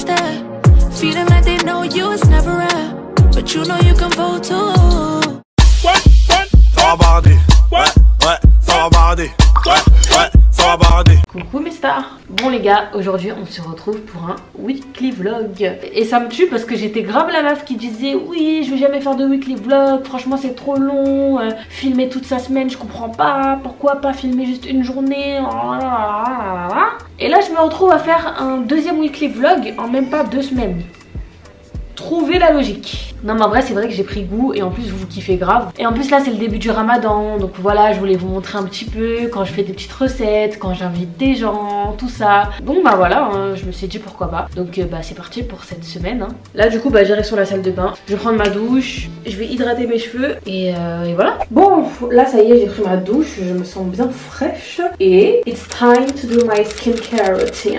always there. Feeling like they know you, it's never rare. But you know you can vote too. What? Coucou mes stars. Bon les gars, aujourd'hui on se retrouve pour un weekly vlog. Et ça me tue parce que j'étais grave la meuf qui disait oui je vais jamais faire de weekly vlog, franchement c'est trop long, filmer toute sa semaine je comprends pas, pourquoi pas filmer juste une journée. Et là je me retrouve à faire un deuxième weekly vlog en même pas 2 semaines. Trouvez la logique. Non mais en vrai c'est vrai que j'ai pris goût et en plus vous kiffez grave. Et en plus là c'est le début du ramadan, donc voilà je voulais vous montrer un petit peu quand je fais des petites recettes, quand j'invite des gens, tout ça. Donc bah voilà hein, je me suis dit pourquoi pas. Donc bah c'est parti pour cette semaine hein. Là du coup bah j'irai sur la salle de bain, je vais prendre ma douche, je vais hydrater mes cheveux et voilà. Bon là ça y est j'ai pris ma douche, je me sens bien fraîche. Et it's time to do my skincare routine.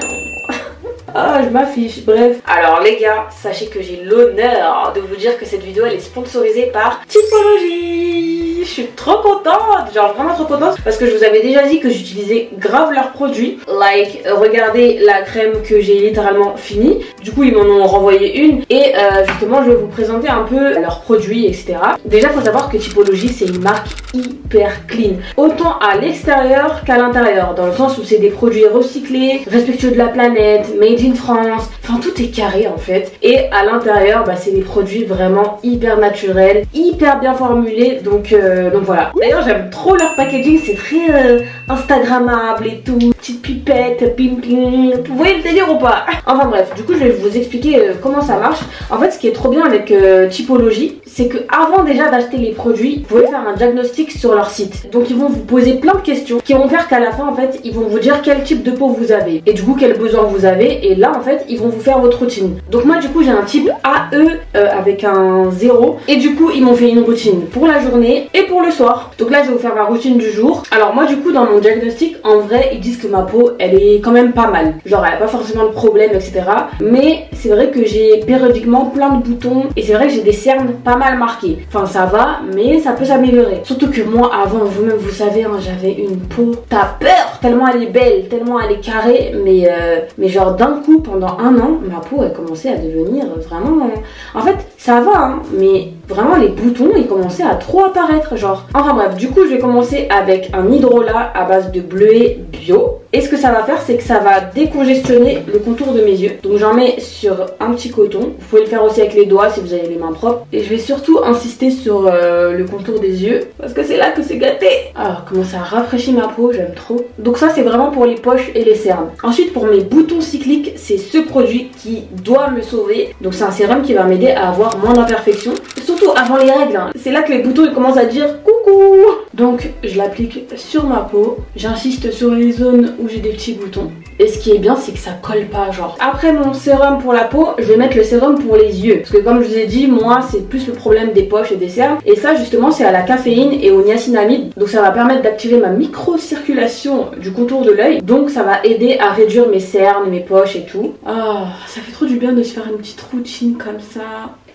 Ah, je m'affiche, bref. Alors les gars, sachez que j'ai l'honneur de vous dire que cette vidéo elle est sponsorisée par Typology. Je suis trop contente, genre vraiment trop contente, parce que je vous avais déjà dit que j'utilisais grave leurs produits. Like, regardez la crème que j'ai littéralement finie. Du coup ils m'en ont renvoyé une. Et justement je vais vous présenter un peu leurs produits etc. Déjà faut savoir que Typology c'est une marque hyper clean, autant à l'extérieur qu'à l'intérieur, dans le sens où c'est des produits recyclés, respectueux de la planète, made in France, enfin tout est carré en fait. Et à l'intérieur bah, c'est des produits vraiment hyper naturels, hyper bien formulés, donc voilà. D'ailleurs j'aime trop leur packaging, c'est très instagrammable et tout, petite pipette, ping ping, vous voyez le délire ou pas? Enfin bref, du coup je vais vous expliquer comment ça marche. En fait ce qui est trop bien avec Typology, c'est que avant déjà d'acheter les produits, vous pouvez faire un diagnostic sur leur site. Donc ils vont vous poser plein de questions qui vont faire qu'à la fin en fait ils vont vous dire quel type de peau vous avez et du coup quel besoin vous avez, et là en fait ils vont vous faire votre routine. Donc moi du coup j'ai un type AE avec un 0 et du coup ils m'ont fait une routine pour la journée et pour le soir. Donc là je vais vous faire ma routine du jour. Alors moi du coup dans mon diagnostic en vrai ils disent que ma peau elle est quand même pas mal, genre elle a pas forcément de problème etc. Mais c'est vrai que j'ai périodiquement plein de boutons et c'est vrai que j'ai des cernes pas mal marquées. Enfin ça va mais ça peut s'améliorer. Surtout que moi avant, vous-même vous savez hein, j'avais une peau, t'as peur tellement elle est belle, tellement elle est carrée. Mais genre d'un coup pendant un an ma peau elle commençait à devenir vraiment... En fait ça va hein, mais vraiment les boutons ils commençaient à trop apparaître genre. Enfin bref, du coup je vais commencer avec un hydrolat à base de bleuet bio. Et ce que ça va faire c'est que ça va décongestionner le contour de mes yeux. Donc j'en mets sur un petit coton. Vous pouvez le faire aussi avec les doigts si vous avez les mains propres. Et je vais surtout insister sur le contour des yeux, parce que c'est là que c'est gâté. Alors comment ça rafraîchit ma peau, j'aime trop. Donc ça c'est vraiment pour les poches et les cernes. Ensuite pour mes boutons cycliques, c'est ce produit qui doit me sauver. Donc c'est un sérum qui va m'aider à avoir moins d'imperfections, surtout avant les règles hein. C'est là que les boutons ils commencent à dire coucou. Donc je l'applique sur ma peau. J'insiste sur les zones où j'ai des petits boutons. Et ce qui est bien c'est que ça colle pas genre. Après mon sérum pour la peau, je vais mettre le sérum pour les yeux, parce que comme je vous ai dit, moi c'est plus le problème des poches et des cernes. Et ça justement c'est à la caféine et au niacinamide. Donc ça va permettre d'activer ma micro-circulation du contour de l'œil. Donc ça va aider à réduire mes cernes, mes poches et tout. Oh, ça fait trop du bien de se faire une petite routine comme ça.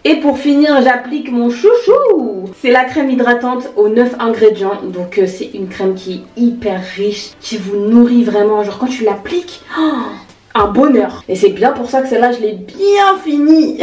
Et pour finir, j'applique mon chouchou. C'est la crème hydratante aux 9 ingrédients. Donc c'est une crème qui est hyper riche, qui vous nourrit vraiment. Genre quand tu l'appliques, oh, un bonheur. Et c'est bien pour ça que celle-là, je l'ai bien finie.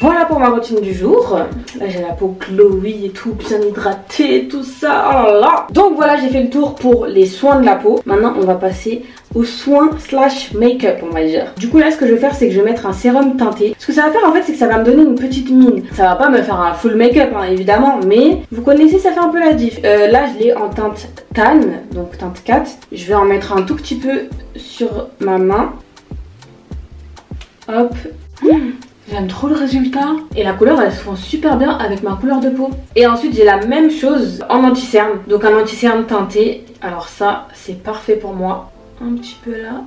Voilà pour ma routine du jour. Là j'ai la peau glowy et tout, bien hydratée, tout ça. Oh là là. Donc voilà, j'ai fait le tour pour les soins de la peau. Maintenant on va passer aux soins slash make-up on va dire. Du coup là ce que je vais faire c'est que je vais mettre un sérum teinté. Ce que ça va faire en fait c'est que ça va me donner une petite mine. Ça va pas me faire un full make-up hein, évidemment, mais vous connaissez, ça fait un peu la diff. Là je l'ai en teinte tan, donc teinte 4. Je vais en mettre un tout petit peu sur ma main. Hop. J'aime trop le résultat. Et la couleur elle se fond super bien avec ma couleur de peau. Et ensuite j'ai la même chose en anti-cerne. Donc un anti-cerne teinté. Alors ça c'est parfait pour moi. Un petit peu là,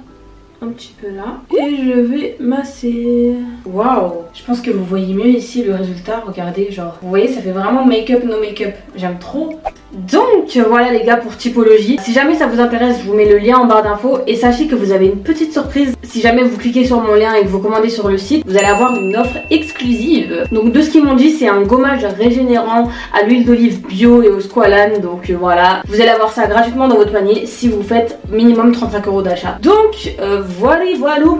un petit peu là. Et je vais masser. Waouh. Je pense que vous voyez mieux ici le résultat. Regardez genre. Vous voyez ça fait vraiment make-up no make-up. J'aime trop. Donc voilà les gars pour Typology. Si jamais ça vous intéresse, je vous mets le lien en barre d'infos. Et sachez que vous avez une petite surprise. Si jamais vous cliquez sur mon lien et que vous commandez sur le site, vous allez avoir une offre exclusive. Donc de ce qu'ils m'ont dit, c'est un gommage régénérant à l'huile d'olive bio et au squalane. Donc voilà, vous allez avoir ça gratuitement dans votre panier si vous faites minimum 35 € d'achat. Donc voilà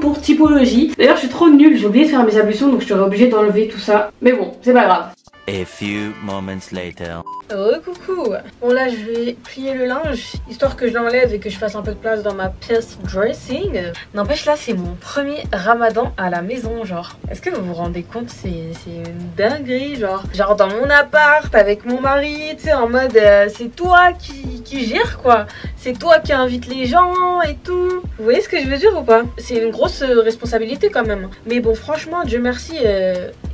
pour Typology. D'ailleurs je suis trop nulle, j'ai oublié de faire mes ablutions, donc je serais obligée d'enlever tout ça. Mais bon, c'est pas grave. A few moments later. Oh coucou. Bon là je vais plier le linge, histoire que je l'enlève et que je fasse un peu de place dans ma pièce dressing. N'empêche là c'est mon premier ramadan à la maison, genre. Est-ce que vous vous rendez compte, c'est une dinguerie, genre dans mon appart avec mon mari, tu sais, en mode c'est toi qui gère quoi. C'est toi qui invite les gens et tout. Vous voyez ce que je veux dire ou pas? C'est une grosse responsabilité quand même. Mais bon franchement Dieu merci,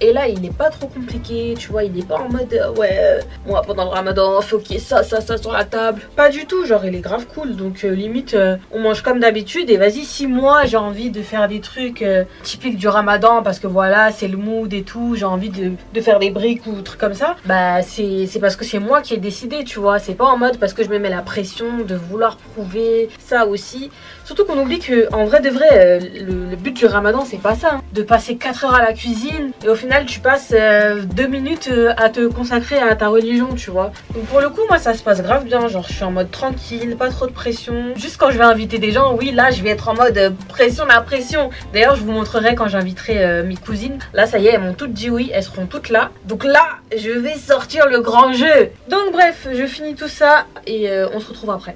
et là il n'est pas trop compliqué, tu vois. Il n'est pas en mode ouais moi pendant le ramadan faut qu'il y ait ça sur la table. Pas du tout, genre il est grave cool. Donc limite on mange comme d'habitude. Et vas-y, si moi j'ai envie de faire des trucs typiques du ramadan, parce que voilà c'est le mood et tout, j'ai envie de faire des briques ou trucs comme ça, bah c'est parce que c'est moi qui ai décidé, tu vois. C'est pas en mode parce que je me mets la pression de vouloir prouver ça aussi. Surtout qu'on oublie que en vrai de vrai le but du ramadan c'est pas ça hein. De passer 4 heures à la cuisine et au final tu passes 2 minutes à te consacrer à ta religion, tu vois. Donc pour le coup moi ça se passe grave bien, genre je suis en mode tranquille, pas trop de pression. Juste quand je vais inviter des gens, oui là je vais être en mode pression, la pression. D'ailleurs je vous montrerai quand j'inviterai mes cousines. Là ça y est, elles m'ont toutes dit oui, elles seront toutes là. Donc là je vais sortir le grand jeu. Donc bref, je finis tout ça et on se retrouve après.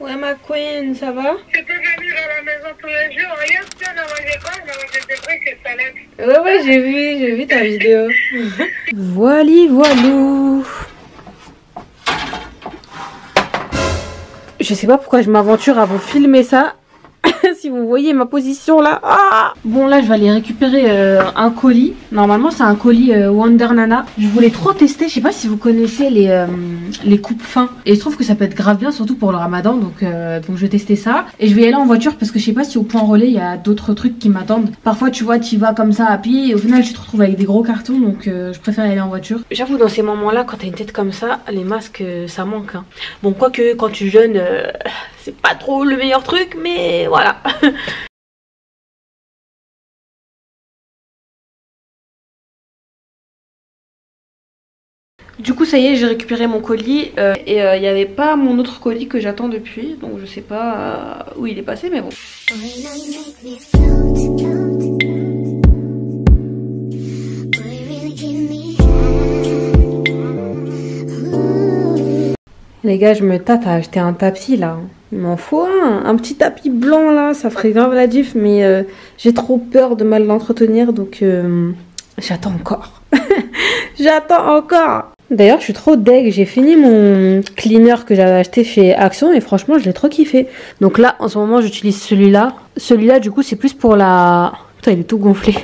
Ouais ma queen, ça va? Tu peux venir à la maison tous les jours. Regarde, tu as mangé quoi? J'ai mangé des briques et salades. Ouais j'ai vu ta vidéo. voilou. Je sais pas pourquoi je m'aventure à vous filmer ça. Si vous voyez ma position là, ah bon là je vais aller récupérer un colis. Normalement c'est un colis Wonder Nana. Je voulais trop tester, je sais pas si vous connaissez les coupes fins. Et je trouve que ça peut être grave bien, surtout pour le ramadan. Donc je vais tester ça. Et je vais y aller en voiture parce que je sais pas si au point relais il y a d'autres trucs qui m'attendent. Parfois tu vois tu vas comme ça à pied et au final tu te retrouves avec des gros cartons. Donc je préfère y aller en voiture. J'avoue dans ces moments là quand t'as une tête comme ça, les masques ça manque hein. Bon quoique quand tu jeûnes c'est pas trop le meilleur truc, mais voilà. Du coup ça y est, j'ai récupéré mon colis et il n'y avait pas mon autre colis que j'attends depuis. Donc je sais pas où il est passé, mais bon. Les gars, je me tâte à acheter un tapis là. Il m'en faut un petit tapis blanc là, ça ferait grave la diff, mais j'ai trop peur de mal l'entretenir, donc j'attends encore. J'attends encore. D'ailleurs je suis trop deg, j'ai fini mon cleaner que j'avais acheté chez Action et franchement je l'ai trop kiffé. Donc là en ce moment j'utilise celui-là. Celui-là du coup c'est plus pour la... Putain il est tout gonflé.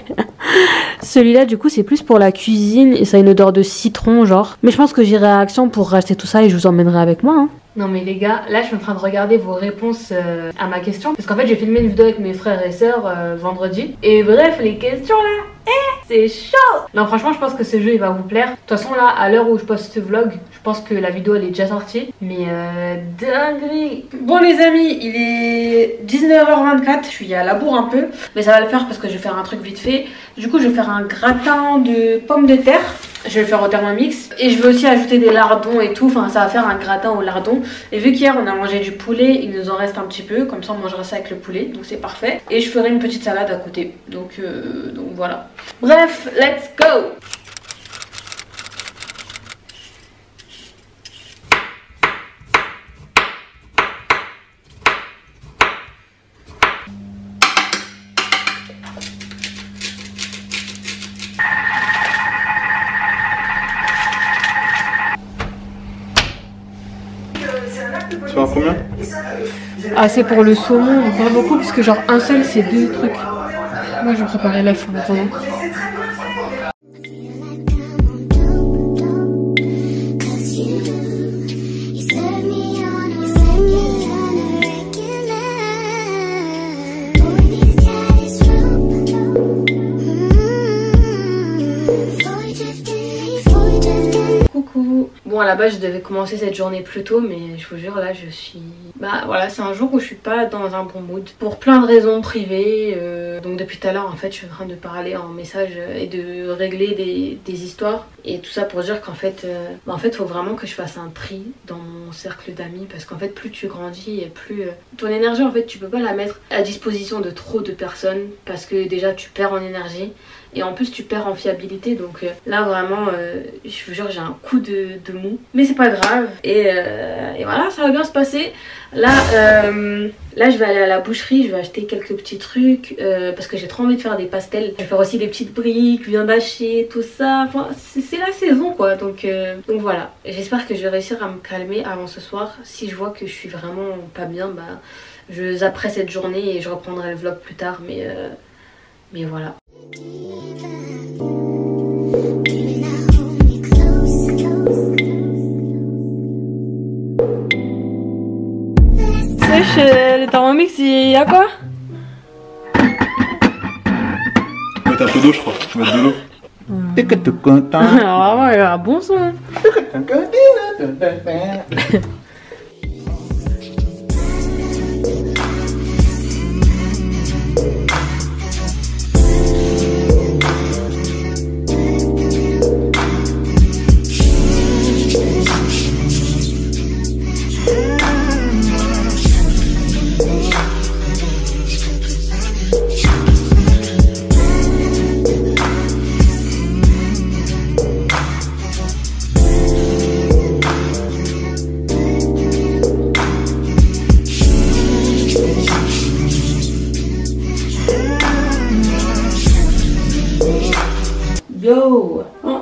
Celui-là du coup c'est plus pour la cuisine et ça a une odeur de citron genre. Mais je pense que j'irai à Action pour racheter tout ça et je vous emmènerai avec moi hein. Non mais les gars, là je suis en train de regarder vos réponses à ma question. Parce qu'en fait j'ai filmé une vidéo avec mes frères et sœurs vendredi. Et bref les questions là, c'est chaud. Non franchement je pense que ce jeu il va vous plaire. De toute façon là à l'heure où je poste ce vlog, je pense que la vidéo elle est déjà sortie. Mais dinguerie. Bon les amis, il est 19h24, je suis à la bourre un peu. Mais ça va le faire parce que je vais faire un truc vite fait. Du coup je vais faire un gratin de pommes de terre. Je vais le faire au thermomix. Et je vais aussi ajouter des lardons et tout. Enfin ça va faire un gratin au lardon. Et vu qu'hier on a mangé du poulet, il nous en reste un petit peu. Comme ça on mangera ça avec le poulet. Donc c'est parfait. Et je ferai une petite salade à côté. Donc voilà. Bref, let's go. Ah c'est pour le saumon, on prend beaucoup parce que genre un seul c'est 2 trucs. Moi je vais préparer l'œuf en attendant. Bon à la base je devais commencer cette journée plus tôt, mais je vous jure là je suis... Bah voilà, c'est un jour où je suis pas dans un bon mood pour plein de raisons privées. Donc depuis tout à l'heure en fait je suis en train de parler en message et de régler des histoires. Et tout ça pour dire qu'en fait, faut vraiment que je fasse un tri dans mon cercle d'amis, parce qu'en fait plus tu grandis et plus... ton énergie en fait tu peux pas la mettre à disposition de trop de personnes, parce que déjà tu perds en énergie et en plus tu perds en fiabilité. Donc là vraiment je vous jure j'ai un coup de mou, mais c'est pas grave et voilà, ça va bien se passer. Là là je vais aller à la boucherie, je vais acheter quelques petits trucs parce que j'ai trop envie de faire des pastels. Je vais faire aussi des petites briques, viande hachée, tout ça, enfin c'est la saison quoi. Donc voilà, j'espère que je vais réussir à me calmer avant ce soir. Si je vois que je suis vraiment pas bien, bah je zapperai cette journée et je reprendrai le vlog plus tard, mais voilà. Le thermomix, il y a quoi? Mettre un peu d'eau, je crois. Je vais mettre de l'eau. T'es que tu content. Ah ouais, il y a un bon son.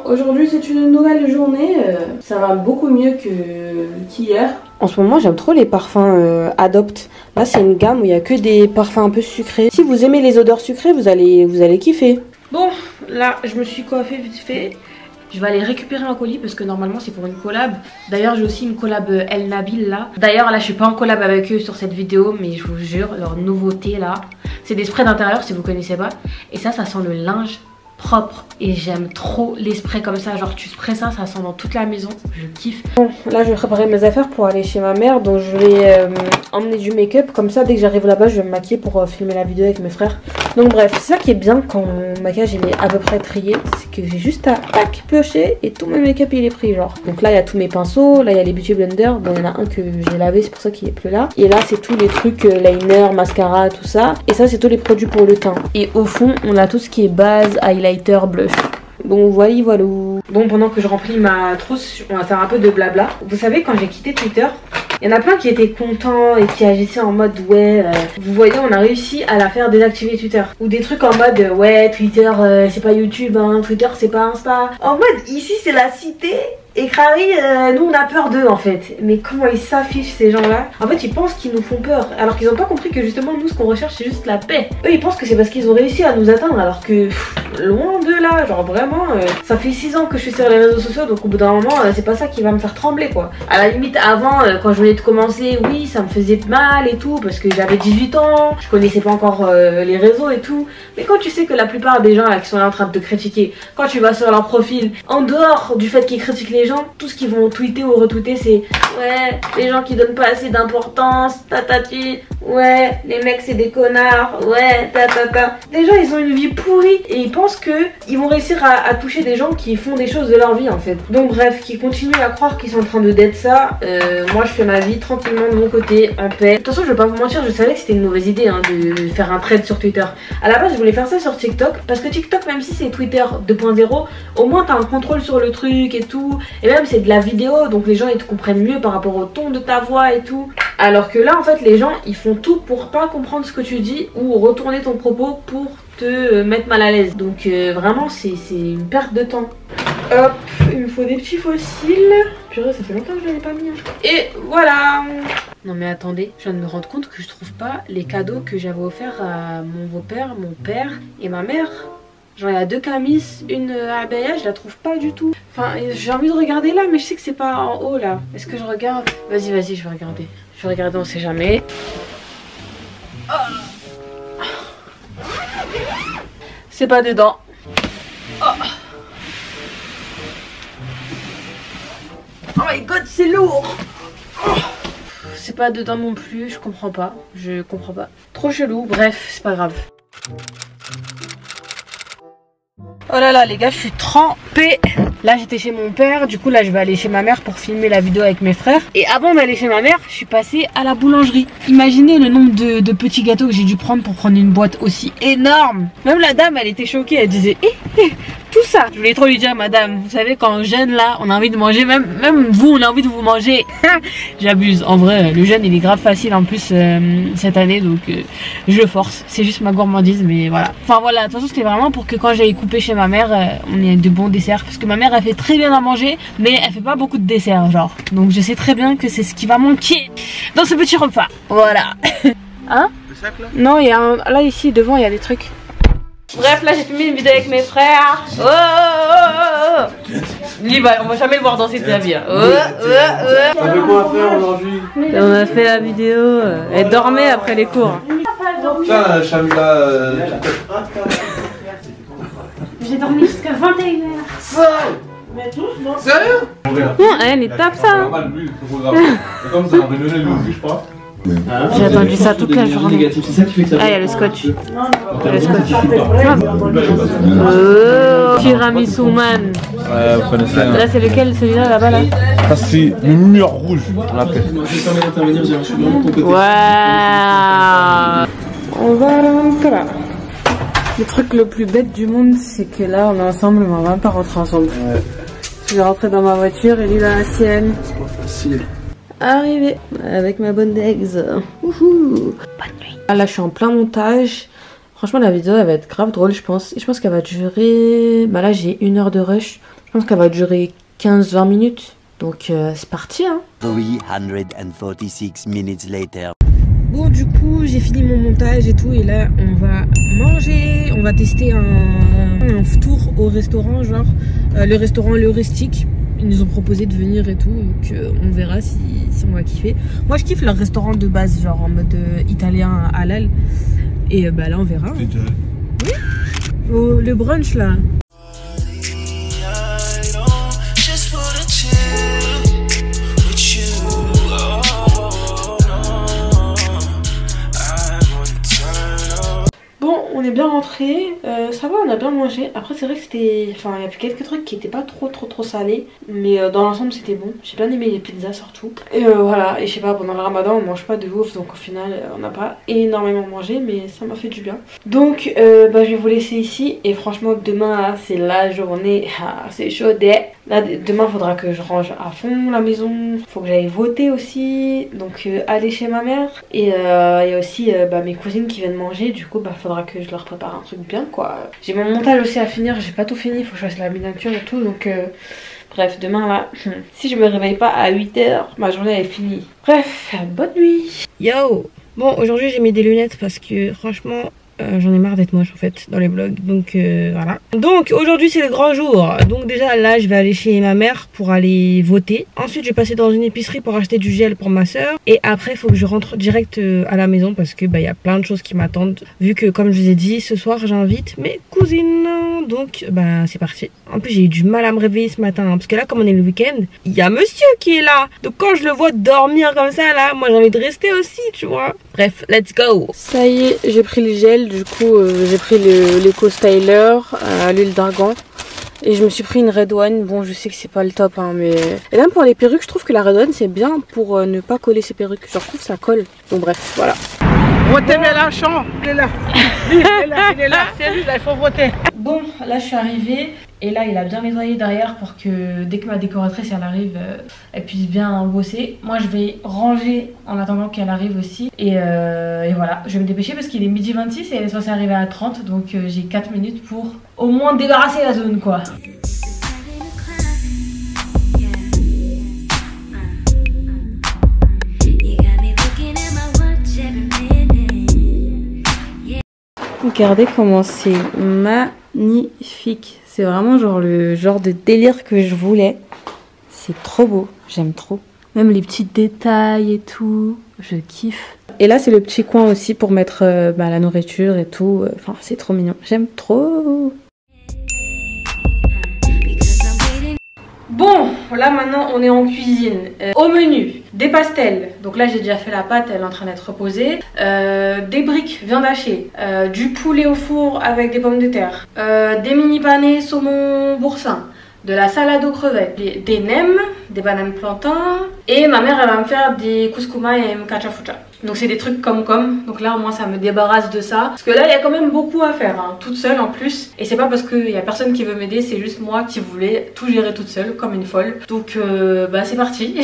Aujourd'hui c'est une nouvelle journée, ça va beaucoup mieux qu'hier. En ce moment j'aime trop les parfums Adopt. Là c'est une gamme où il n'y a que des parfums un peu sucrés. Si vous aimez les odeurs sucrées vous allez kiffer. Bon là je me suis coiffée vite fait. Je vais aller récupérer un colis parce que normalement c'est pour une collab. D'ailleurs j'ai aussi une collab El Nabil là. D'ailleurs là je suis pas en collab avec eux sur cette vidéo, mais je vous jure leur nouveauté là, c'est des sprays d'intérieur si vous connaissez pas. Et ça sent le linge propre et j'aime trop les sprays comme ça, genre tu sprays ça, ça sent dans toute la maison, je kiffe. Bon là je vais préparer mes affaires pour aller chez ma mère, donc je vais emmener du make-up, comme ça dès que j'arrive là-bas je vais me maquiller pour filmer la vidéo avec mes frères. Donc bref, c'est ça qui est bien quand mon maquillage il est à peu près trié, c'est que j'ai juste à tac piocher et tout mon make-up il est pris genre. Donc là il y a tous mes pinceaux, là il y a les beauty blenders, bon il y en a un que j'ai lavé c'est pour ça qu'il est plus là, et là c'est tous les trucs liner, mascara, tout ça, et ça c'est tous les produits pour le teint. Et au fond on a tout ce qui est base, highlight, blush. Bon voilà. Bon pendant que je remplis ma trousse, on va faire un peu de blabla. Vous savez quand j'ai quitté Twitter, il y en a plein qui étaient contents et qui agissaient en mode ouais, vous voyez on a réussi à la faire désactiver Twitter. Ou des trucs en mode ouais Twitter c'est pas YouTube, hein, Twitter c'est pas Insta. En mode ici c'est la cité. Et Crary, nous on a peur d'eux en fait. Mais comment ils s'affichent ces gens-là? En fait ils pensent qu'ils nous font peur, alors qu'ils n'ont pas compris que justement nous ce qu'on recherche c'est juste la paix. Eux ils pensent que c'est parce qu'ils ont réussi à nous atteindre, alors que loin de là, genre vraiment ça fait 6 ans que je suis sur les réseaux sociaux, donc au bout d'un moment c'est pas ça qui va me faire trembler quoi. À la limite avant quand je venais de commencer, oui ça me faisait mal et tout, parce que j'avais 18 ans, je connaissais pas encore les réseaux et tout. Mais quand tu sais que la plupart des gens là qui sont là en train de te critiquer, quand tu vas sur leur profil, en dehors du fait qu'ils critiquent les gens, tout ce qu'ils vont tweeter ou retweeter c'est ouais les gens qui donnent pas assez d'importance, tatati, ouais les mecs c'est des connards, ouais tatata. Déjà ils ont une vie pourrie et ils pensent que ils vont réussir à toucher des gens qui font des choses de leur vie en fait. Donc bref, qui continuent à croire qu'ils sont en train de d'être ça. Moi je fais ma vie tranquillement de mon côté en paix. De toute façon je vais pas vous mentir, je savais que c'était une mauvaise idée hein, de faire un trade sur Twitter. À la base je voulais faire ça sur TikTok, parce que TikTok même si c'est Twitter 2.0, au moins t'as un contrôle sur le truc et tout. Et même c'est de la vidéo, donc les gens ils te comprennent mieux par rapport au ton de ta voix et tout. Alors que là en fait les gens ils font tout pour pas comprendre ce que tu dis ou retourner ton propos pour te mettre mal à l'aise. Donc vraiment c'est une perte de temps. Hop, il me faut des petits fossiles. Purée ça fait longtemps que je l'avais pas mis hein. Et voilà. Non mais attendez, je viens de me rendre compte que je trouve pas les cadeaux que j'avais offerts à mon beau-père, mon père et ma mère. Genre il y a 2 camises, une abaya, je la trouve pas du tout. Enfin j'ai envie de regarder là, mais je sais que c'est pas en haut là. Est-ce que je regarde? Vas-y je vais regarder. Je vais regarder, on sait jamais. Oh. C'est pas dedans. Oh. my god, c'est lourd. C'est pas dedans non plus, je comprends pas. Trop chelou, bref, c'est pas grave. Oh là là les gars, je suis trempée. Là j'étais chez mon père, du coup là je vais aller chez ma mère pour filmer la vidéo avec mes frères. Et avant d'aller chez ma mère, je suis passée à la boulangerie. Imaginez le nombre de petits gâteaux que j'ai dû prendre pour prendre une boîte aussi énorme. Même la dame, elle était choquée, elle disait tout ça. Je voulais trop lui dire, madame, vous savez quand on jeûne là, on a envie de manger, même vous on a envie de vous manger. J'abuse, en vrai le jeûne il est grave facile en plus cette année, donc je force. C'est juste ma gourmandise, mais voilà. Enfin voilà, de toute façon c'était vraiment pour que quand j'allais couper chez ma mère, on ait de bons desserts, parce que ma mère elle fait très bien à manger mais elle fait pas beaucoup de desserts genre, donc je sais très bien que c'est ce qui va manquer dans ce petit repas, voilà. Hein? Le sac là? Non, il y a un... là ici devant il y a des trucs. Bref, là j'ai filmé une vidéo avec mes frères. Oh, oh, oh, oh. Lui, bah, on va jamais le voir danser de la vie. Hein. Oh, oh, oh. On avait quoi faire aujourd'hui? On a fait la vidéo. Elle dormait après les cours. Putain, Chamila. J'ai dormi jusqu'à 21h. Mais tous, non? Sérieux? Non, elle est tape ça. C'est comme ça, on va donner le aussi, je crois. J'ai attendu ça toute la journée. Ah, il y a le scotch. Oh, tiramisu man. Là, c'est lequel? Celui-là, là-bas, là? Ça, c'est le mur rouge. On l'appelle. Waouh. On va rentrer là. Le truc le plus bête du monde, c'est que là, on est ensemble, mais on va même pas rentrer ensemble. Je vais rentrer dans ma voiture et lui dans la sienne. C'est pas facile. Arrivé avec ma bonne ex. Bonne nuit. Là je suis en plein montage. Franchement la vidéo elle va être grave drôle je pense. Et je pense qu'elle va durer... Bah là j'ai une heure de rush. Je pense qu'elle va durer 15-20 minutes. Donc c'est parti hein. 346 minutes later. Bon du coup j'ai fini mon montage et tout. Et là on va manger. On va tester un tour au restaurant genre. Le restaurant l'heuristique. Ils nous ont proposé de venir et tout, donc on verra si on va kiffer. Moi je kiffe leur restaurant de base, genre en mode italien halal. Et bah là on verra. Hein. Oui. Oh, le brunch là. On est bien rentrés, ça va, on a bien mangé. Après c'est vrai que c'était, enfin il y avait quelques trucs qui n'étaient pas trop salés, mais dans l'ensemble c'était bon. J'ai bien aimé les pizzas surtout. Et voilà, et je sais pas, pendant le ramadan on mange pas de ouf, donc au final on n'a pas énormément mangé, mais ça m'a fait du bien. Donc bah, je vais vous laisser ici, et franchement demain hein, c'est la journée, ah, c'est chaud. Là, demain faudra que je range à fond la maison, faut que j'aille voter aussi, donc aller chez ma mère. Et il y a aussi bah, mes cousines qui viennent manger, du coup bah faudra que je leur prépare un truc bien quoi. J'ai mon montage aussi à finir, j'ai pas tout fini, faut que je fasse la miniature et tout, donc bref demain là, si je me réveille pas à 8h, ma journée est finie. Bref, bonne nuit. Yo. Bon aujourd'hui j'ai mis des lunettes parce que franchement j'en ai marre d'être moche en fait dans les vlogs, donc voilà. Donc aujourd'hui c'est le grand jour, donc déjà là je vais aller chez ma mère pour aller voter, ensuite je vais passer dans une épicerie pour acheter du gel pour ma soeur, et après il faut que je rentre direct à la maison parce que bah il y a plein de choses qui m'attendent, vu que comme je vous ai dit ce soir j'invite mes cousines, donc bah c'est parti. En plus j'ai eu du mal à me réveiller ce matin hein, parce que là comme on est le week-end, il y a monsieur qui est là, donc quand je le vois dormir comme ça là, moi j'ai envie de rester aussi tu vois. Bref, let's go. Ça y est, j'ai pris le gel. Du coup, j'ai pris l'éco-styler à l'huile d'argan et je me suis pris une Red One. Bon, je sais que c'est pas le top, hein, mais. Et même pour les perruques, je trouve que la Red One c'est bien pour ne pas coller ses perruques. Je trouve que ça colle. Bon, bref, voilà. Votez bien la chambre. Il est là. Il est là. C'est lui, là, il faut voter. Bon, là, je suis arrivée. Et là il a bien nettoyé derrière pour que dès que ma décoratrice elle arrive elle puisse bien bosser. Moi je vais ranger en attendant qu'elle arrive aussi, et voilà, je vais me dépêcher parce qu'il est midi 26 et elle est censée arriver à 30, donc j'ai 4 minutes pour au moins débarrasser la zone quoi. Regardez comment c'est magnifique. C'est vraiment genre le genre de délire que je voulais. C'est trop beau, j'aime trop. Même les petits détails et tout, je kiffe. Et là c'est le petit coin aussi pour mettre bah, la nourriture et tout. Enfin c'est trop mignon, j'aime trop. Bon, là maintenant on est en cuisine. Au menu, des pastels. Donc là j'ai déjà fait la pâte, elle est en train d'être reposée. Des briques, viande hachée. Du poulet au four avec des pommes de terre. Des mini panés, saumon, boursin. De la salade aux crevettes, des nems, des bananes plantains. Et ma mère elle va me faire des couscouma et mkachafucha. Donc c'est des trucs comme. Donc là au moins ça me débarrasse de ça. Parce que là il y a quand même beaucoup à faire, hein, toute seule en plus. Et c'est pas parce qu'il y a personne qui veut m'aider, c'est juste moi qui voulais tout gérer toute seule comme une folle. Donc bah c'est parti.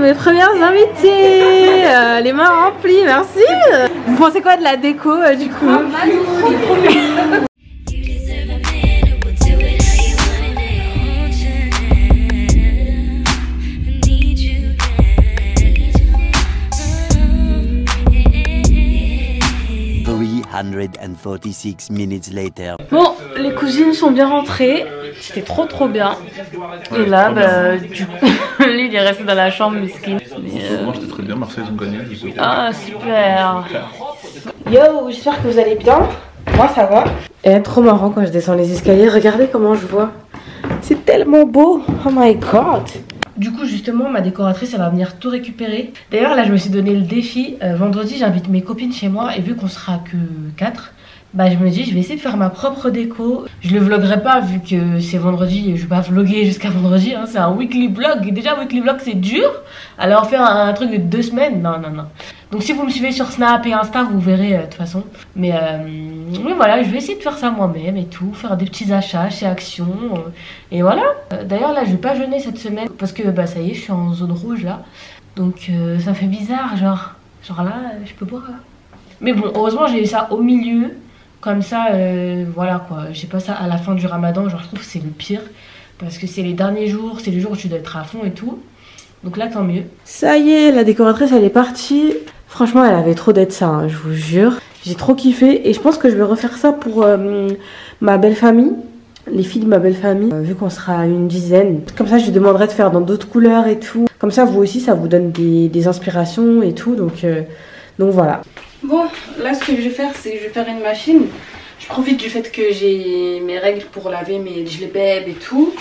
Mes premières invitées, les mains remplies, merci. Vous pensez quoi de la déco du coup? Bon, les cousines sont bien rentrées, c'était trop bien. Et là, bah, du coup, lui il est resté dans la chambre, mesquine. Moi j'étais très bien, Marseille ils ont gagné. Ah super. Yo, j'espère que vous allez bien, moi ça va. Et trop marrant quand je descends les escaliers, regardez comment je vois. C'est tellement beau, oh my god. Du coup justement ma décoratrice elle va venir tout récupérer. D'ailleurs là je me suis donné le défi, vendredi j'invite mes copines chez moi et vu qu'on sera que 4, bah je me dis je vais essayer de faire ma propre déco. Je le vloguerai pas vu que c'est vendredi et je vais pas vlogger jusqu'à vendredi hein, c'est un weekly vlog et déjà weekly vlog c'est dur. Alors faire un truc de 2 semaines, non. Donc si vous me suivez sur Snap et Insta vous verrez de toute façon. Mais oui voilà, je vais essayer de faire ça moi-même et tout, faire des petits achats chez Action et voilà. D'ailleurs là je vais pas jeûner cette semaine parce que bah ça y est je suis en zone rouge là. Donc ça fait bizarre genre là je peux boire. Mais bon heureusement j'ai eu ça au milieu comme ça voilà quoi, j'ai pas ça à la fin du ramadan, genre je trouve que c'est le pire. Parce que c'est les derniers jours, c'est les jours où tu dois être à fond et tout. Donc là tant mieux. Ça y est la décoratrice elle est partie. Franchement elle avait trop d'être ça, hein, je vous jure. J'ai trop kiffé et je pense que je vais refaire ça pour ma belle famille. Les filles de ma belle famille, vu qu'on sera une dizaine. Comme ça je lui demanderai de faire dans d'autres couleurs et tout. Comme ça vous aussi ça vous donne des inspirations et tout. Donc voilà. Bon là ce que je vais faire c'est que je vais faire une machine. Je profite du fait que j'ai mes règles pour laver mes jlebeb et tout.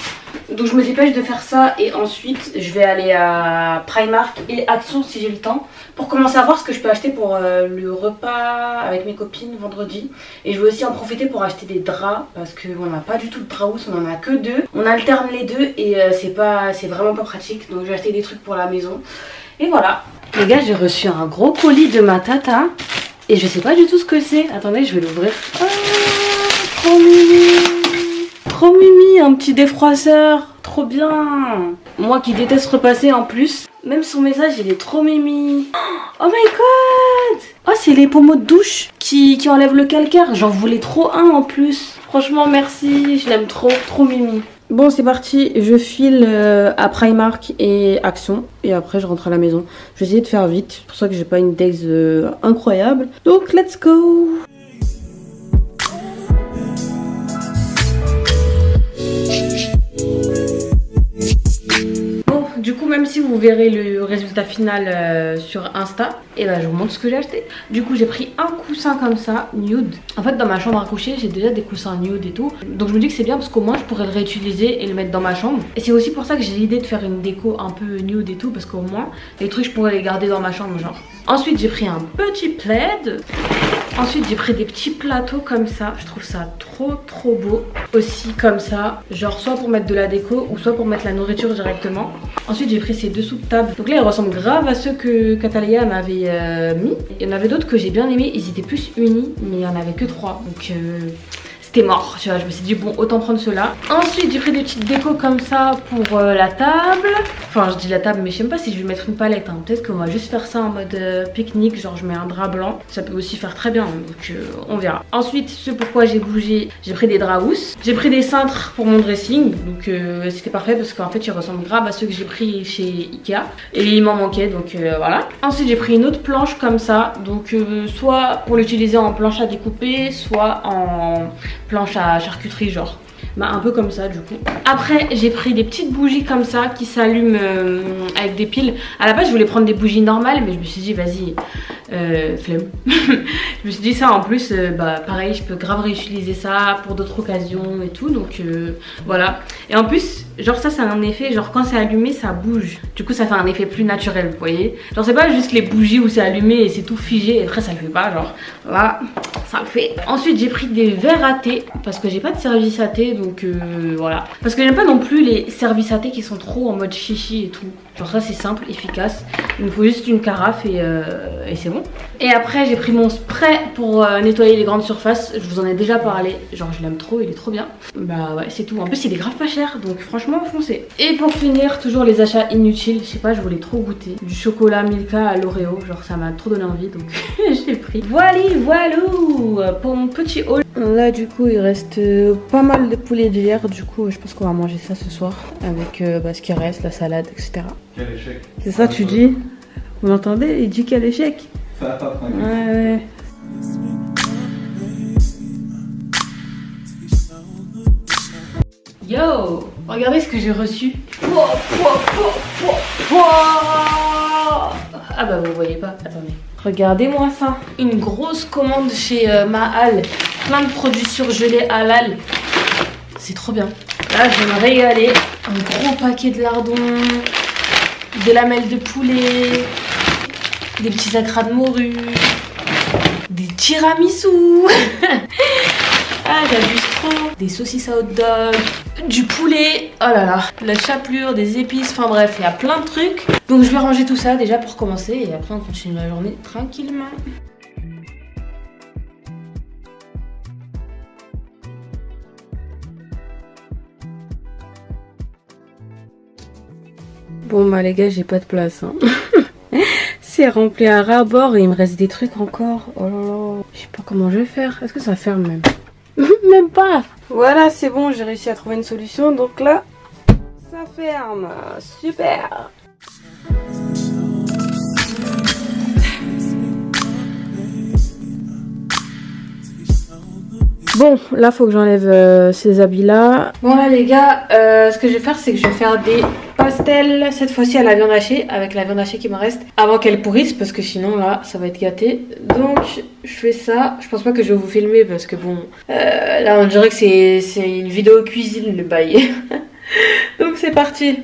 Donc je me dépêche de faire ça et ensuite je vais aller à Primark et Action si j'ai le temps. Pour commencer à voir ce que je peux acheter pour le repas avec mes copines vendredi. Et je vais aussi en profiter pour acheter des draps parce qu'on n'a pas du tout de draps, on en a que 2. On alterne les 2 et c'est vraiment pas pratique. Donc je vais acheter des trucs pour la maison. Et voilà. Les gars j'ai reçu un gros colis de ma tata. Et je sais pas du tout ce que c'est. Attendez, je vais l'ouvrir. Ah, trop mimi. Trop mimi, un petit défroisseur. Trop bien. Moi qui déteste repasser en plus. Même son message, il est trop mimi. Oh my god. Oh, c'est les pommeaux de douche qui enlèvent le calcaire. J'en voulais trop un en plus. Franchement, merci. Je l'aime trop. Trop mimi. Bon, c'est parti. Je file à Primark et Action. Et après, je rentre à la maison. Je vais essayer de faire vite. C'est pour ça que j'ai pas une dex incroyable. Donc, let's go! Du coup, même si vous verrez le résultat final sur Insta. Et bah je vous montre ce que j'ai acheté. Du coup j'ai pris un coussin comme ça, nude. En fait dans ma chambre à coucher j'ai déjà des coussins nude et tout. Donc je me dis que c'est bien parce qu'au moins je pourrais le réutiliser et le mettre dans ma chambre. Et c'est aussi pour ça que j'ai l'idée de faire une déco un peu nude et tout. Parce qu'au moins les trucs je pourrais les garder dans ma chambre genre. Ensuite j'ai pris un petit plaid. Ensuite j'ai pris des petits plateaux comme ça. Je trouve ça trop beau. Aussi comme ça, genre soit pour mettre de la déco ou soit pour mettre la nourriture directement. Ensuite j'ai pris ces deux sous de table. Donc là ils ressemblent grave à ceux que Catalia m'avait mis. Il y en avait d'autres que j'ai bien aimés. Ils étaient plus unis mais il y en avait que 3. Donc c'était mort tu vois. Je me suis dit bon autant prendre ceux-là. Ensuite j'ai pris des petites décos comme ça pour la table. Enfin je dis la table mais je sais même pas si je vais mettre une palette hein. Peut-être qu'on va juste faire ça en mode pique-nique. Genre je mets un drap blanc. Ça peut aussi faire très bien donc on verra. Ensuite ce pourquoi j'ai bougé. J'ai pris des draps housses. J'ai pris des cintres pour mon dressing. Donc c'était parfait parce qu'en fait ils ressemblent grave à ceux que j'ai pris chez Ikea. Et il m'en manquait donc voilà. Ensuite j'ai pris une autre planche comme ça. Donc soit pour l'utiliser en planche à découper. Soit en... planche à charcuterie genre bah un peu comme ça du coup. Après j'ai pris des petites bougies comme ça qui s'allument avec des piles. À la base je voulais prendre des bougies normales mais je me suis dit vas-y flemme. Je me suis dit ça en plus bah pareil je peux grave réutiliser ça pour d'autres occasions et tout donc voilà. Et en plus genre ça a un effet genre quand c'est allumé ça bouge. Du coup ça fait un effet plus naturel vous voyez. Genre c'est pas juste les bougies où c'est allumé et c'est tout figé et après ça le fait pas genre là ça le fait. Ensuite j'ai pris des verres à thé parce que j'ai pas de service à thé donc voilà. Parce que j'aime pas non plus les services à thé qui sont trop en mode chichi et tout. Genre ça c'est simple, efficace. Il me faut juste une carafe et c'est bon. Et après j'ai pris mon spray pour nettoyer les grandes surfaces. Je vous en ai déjà parlé. Genre je l'aime trop, il est trop bien. Bah ouais c'est tout. En plus il est grave pas cher donc franchement foncez. Et pour finir toujours les achats inutiles. Je sais pas je voulais trop goûter. Du chocolat Milka à l'Oreo. Genre ça m'a trop donné envie donc j'ai pris. Voilou pour mon petit haul. Là du coup il reste pas mal de poulet d'hier. Du coup je pense qu'on va manger ça ce soir. Avec bah, ce qui reste, la salade etc. Quel échec. C'est ça tu dis. Vous m'entendez? Il dit quel échec. Ça va pas prendre. Ouais. Yo, regardez ce que j'ai reçu. Ah bah vous voyez pas, attendez. Regardez-moi ça. Une grosse commande chez Mahal. Plein de produits surgelés halal. C'est trop bien. Là je vais me régaler. Un gros paquet de lardons. Des lamelles de poulet. Des petits acras de morue. Des tiramisu. Ah j'abuse trop. Des saucisses à hot dog. Du poulet. Oh là là. De la chapelure, des épices. Enfin bref, il y a plein de trucs. Donc je vais ranger tout ça déjà pour commencer. Et après on continue la journée tranquillement. Bon bah les gars j'ai pas de place hein. C'est rempli à ras-bord et il me reste des trucs encore. Oh là là. Je sais pas comment je vais faire. Est-ce que ça ferme même? Même pas. Voilà c'est bon j'ai réussi à trouver une solution. Donc là ça ferme. Super. Bon là faut que j'enlève ces habits là. Bon là les gars ce que je vais faire c'est que je vais faire des pastels. Cette fois-ci à la viande hachée. Avec la viande hachée qui me reste. Avant qu'elle pourrisse parce que sinon là ça va être gâté. Donc je fais ça. Je pense pas que je vais vous filmer parce que bon là on dirait que c'est une vidéo cuisine le bail. Donc c'est parti.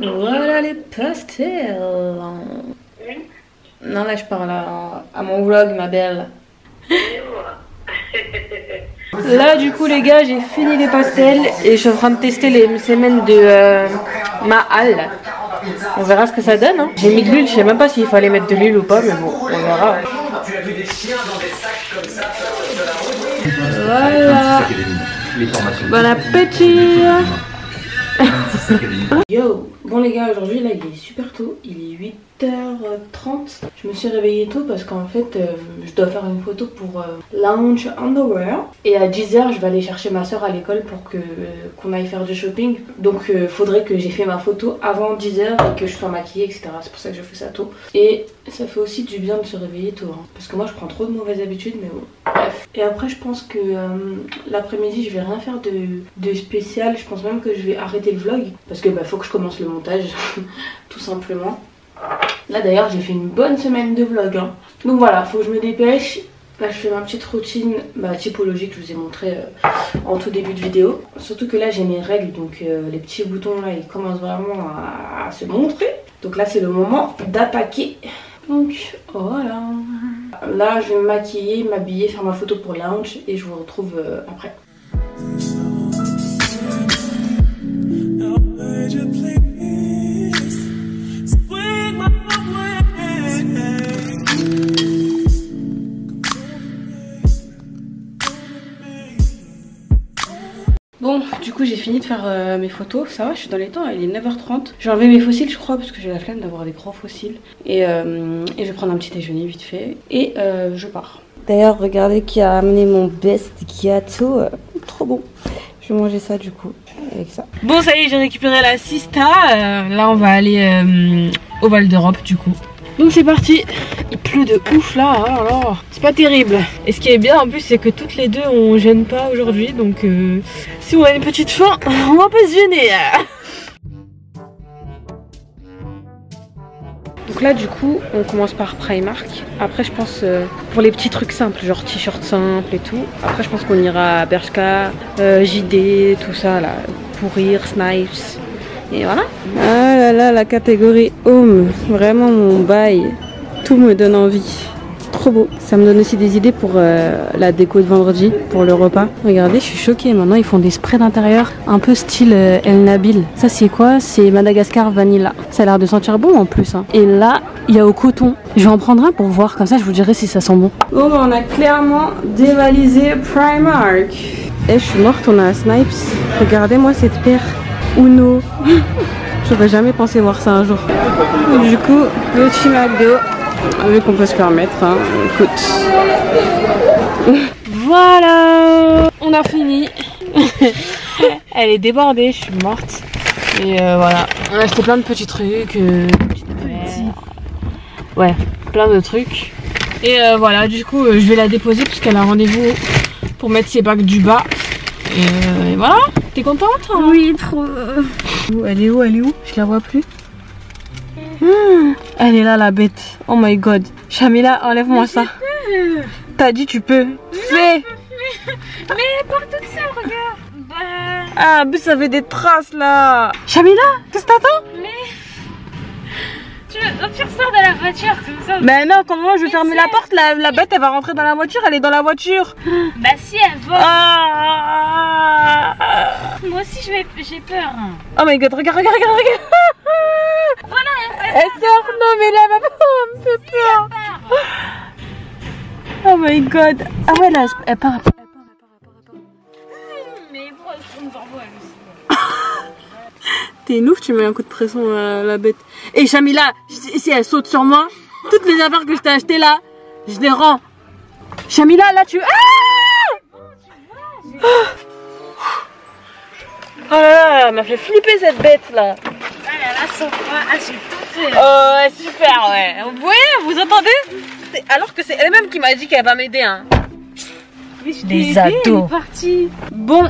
Voilà les pastels. Non là je parle à mon vlog ma belle. Là du coup les gars j'ai fini les pastels et je suis en train de tester les semaines de Mahal. On verra ce que ça donne hein. J'ai mis de l'huile, je sais même pas s'il fallait mettre de l'huile ou pas mais bon on verra. Voilà. Bon appétit. Yo. Bon les gars aujourd'hui là il est super tôt, il est 8 8h30. Je me suis réveillée tôt parce qu'en fait je dois faire une photo pour Lounge Underwear. Et à 10h je vais aller chercher ma soeur à l'école pour qu'on aille faire du shopping. Donc faudrait que j'ai fait ma photo avant 10h et que je sois maquillée, etc. C'est pour ça que je fais ça tôt. Et ça fait aussi du bien de se réveiller tôt hein. Parce que moi je prends trop de mauvaises habitudes, mais bon, bref. Et après je pense que l'après-midi je vais rien faire de spécial. Je pense même que je vais arrêter le vlog parce que faut que je commence le montage tout simplement. Là d'ailleurs j'ai fait une bonne semaine de vlog hein. Donc voilà, faut que je me dépêche. Là je fais ma petite routine typologie que je vous ai montré en tout début de vidéo. Surtout que là j'ai mes règles, donc les petits boutons là ils commencent vraiment à se montrer. Donc là c'est le moment d'attaquer. Donc voilà. Là je vais me maquiller, m'habiller, faire ma photo pour Lounge et je vous retrouve après. Bon, du coup j'ai fini de faire mes photos, ça va, je suis dans les temps, il est 9h30. J'ai enlevé mes fossiles je crois parce que j'ai la flemme d'avoir des gros fossiles. Et je vais prendre un petit déjeuner vite fait et je pars. D'ailleurs regardez qui a amené mon best gâteau, trop bon. Je vais manger ça du coup, avec ça. Bon ça y est, j'ai récupéré la Sista, là on va aller au Val d'Europe du coup. Donc c'est parti. Il pleut de ouf là, hein, alors c'est pas terrible. Et ce qui est bien en plus c'est que toutes les deux on gêne pas aujourd'hui, donc si on a une petite faim, on va pas se gêner. Donc là du coup on commence par Primark. Après je pense pour les petits trucs simples, genre t-shirt simple et tout. Après je pense qu'on ira à Bershka, JD, tout ça là, pourrir, Snipes. Et voilà. Ah là là, la catégorie home, vraiment mon bail. Tout me donne envie. Trop beau. Ça me donne aussi des idées pour la déco de vendredi, pour le repas. Regardez, je suis choquée. Maintenant, ils font des sprays d'intérieur un peu style El Nabil. Ça, c'est quoi? C'est Madagascar Vanilla. Ça a l'air de sentir bon en plus. Hein. Et là, il y a au coton. Je vais en prendre un pour voir. Comme ça, je vous dirai si ça sent bon. Bon, on a clairement dévalisé Primark. Eh, je suis morte. On a Snipes. Regardez-moi cette paire. Uno. J'aurais jamais pensé voir ça un jour. Du coup, petit McDo. Vu qu'on peut se permettre, hein. Écoute. Voilà, on a fini. Elle est débordée, je suis morte. Et voilà, on a acheté plein de petits trucs. Ouais, plein de trucs. Et voilà, du coup, je vais la déposer puisqu'elle a rendez-vous pour mettre ses bacs du bas. Et voilà, t'es contente hein? Oui, trop. Elle est où? Elle est où? Je la vois plus. Elle est là la bête. Oh my god. Chamila, enlève-moi ça. T'as dit tu peux. Fais. Mais par toute seule, regarde. Ah, mais ça fait des traces là. Chamila, qu'est-ce que t'attends? Mais tu vas faire ça dans la voiture comme ça. Mais non, comment moi je vais fermer la porte? La bête elle va rentrer dans la voiture. Elle est dans la voiture. Bah si elle va. Moi aussi j'ai peur. Oh my god, regarde. Voilà, elle sort, non mais là elle va un peu peur. Oh my god. Ah ouais là, elle part. Mais pourquoi elle tourne vers moi elle aussi? T'es une ouf, tu mets un coup de pression à la bête. Et Chamila, si elle saute sur moi, toutes les affaires que je t'ai achetées là, je les rends. Chamila, là tu... Ah oh là là, elle m'a fait flipper cette bête là. Ah, j'ai tout fait. Oh ouais, super, ouais. Vous voyez, vous entendez? Alors que c'est elle-même qui m'a dit qu'elle va m'aider, hein. Oui, je t'ai aidée, elle est partie. Bon.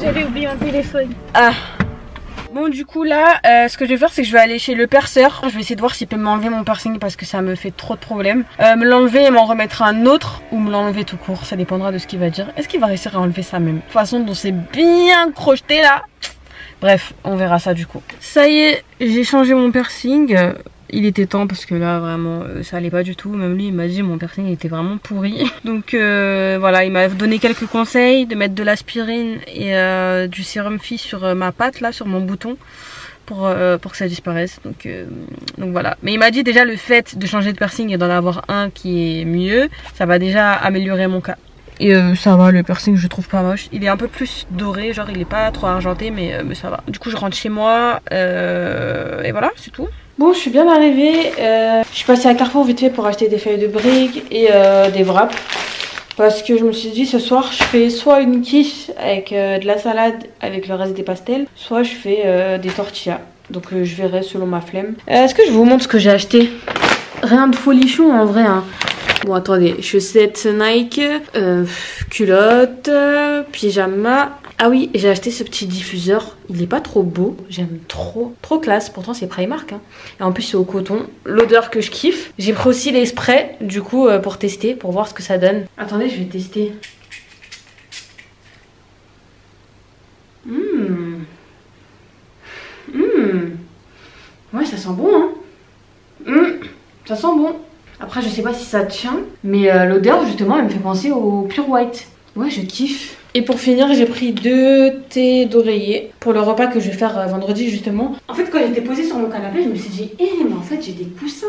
J'avais oublié mon téléphone. Ah. Bon, du coup, là, ce que je vais faire, c'est que je vais aller chez le perceur. Je vais essayer de voir s'il peut m'enlever mon piercing parce que ça me fait trop de problèmes. Me l'enlever et m'en remettre un autre, ou me l'enlever tout court. Ça dépendra de ce qu'il va dire. Est-ce qu'il va réussir à enlever ça même? De toute façon, dont c'est bien crocheté, là. Bref, on verra ça du coup. Ça y est, j'ai changé mon piercing. Il était temps parce que là vraiment ça allait pas du tout. Même lui il m'a dit mon piercing était vraiment pourri. Donc voilà, il m'a donné quelques conseils de mettre de l'aspirine et du sérum fille sur ma patte là, sur mon bouton. Pour que ça disparaisse, donc voilà. Mais il m'a dit déjà le fait de changer de piercing et d'en avoir un qui est mieux, ça va déjà améliorer mon cas. Et ça va, le piercing je trouve pas moche. Il est un peu plus doré, genre il est pas trop argenté, mais ça va. Du coup je rentre chez moi et voilà, c'est tout. Bon, je suis bien arrivée. Je suis passée à Carrefour vite fait pour acheter des feuilles de briques et des wraps. Parce que je me suis dit, ce soir, je fais soit une quiche avec de la salade avec le reste des pastels, soit je fais des tortillas. Donc je verrai selon ma flemme. Est-ce que je vous montre ce que j'ai acheté? Rien de folichon en vrai, hein. Bon, attendez, chaussettes Nike, culotte, pyjama. Ah oui, j'ai acheté ce petit diffuseur. Il est pas trop beau, j'aime trop. Trop classe, pourtant c'est Primark, hein. Et en plus c'est au coton, l'odeur que je kiffe. J'ai pris aussi les sprays, du coup, pour tester, pour voir ce que ça donne. Attendez, je vais tester. Ouais, ça sent bon, hein. Ça sent bon. Après, je sais pas si ça tient, mais l'odeur, justement, elle me fait penser au Pure White. Ouais, je kiffe. Et pour finir, j'ai pris 2 thés d'oreiller pour le repas que je vais faire vendredi, justement. En fait, quand j'étais posée sur mon canapé, je me suis dit, mais en fait, j'ai des coussins.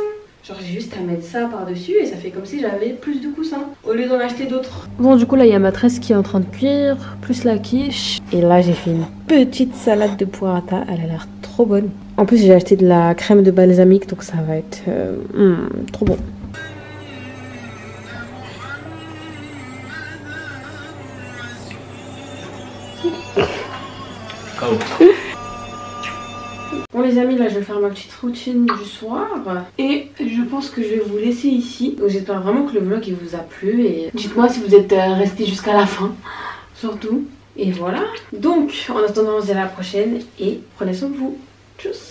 Genre, j'ai juste à mettre ça par-dessus et ça fait comme si j'avais plus de coussins au lieu d'en acheter d'autres. Bon, du coup, là, il y a ma tresse qui est en train de cuire, plus la quiche. Et là, j'ai fait une petite salade de burrata. Elle a l'air trop bonne. En plus, j'ai acheté de la crème de balsamique, donc ça va être trop bon. Bon les amis, là je vais faire ma petite routine du soir et je pense que je vais vous laisser ici. Donc j'espère vraiment que le vlog il vous a plu et dites-moi si vous êtes restés jusqu'à la fin surtout. Et voilà. Donc en attendant, on se dit à la prochaine et prenez soin de vous. Tchuss.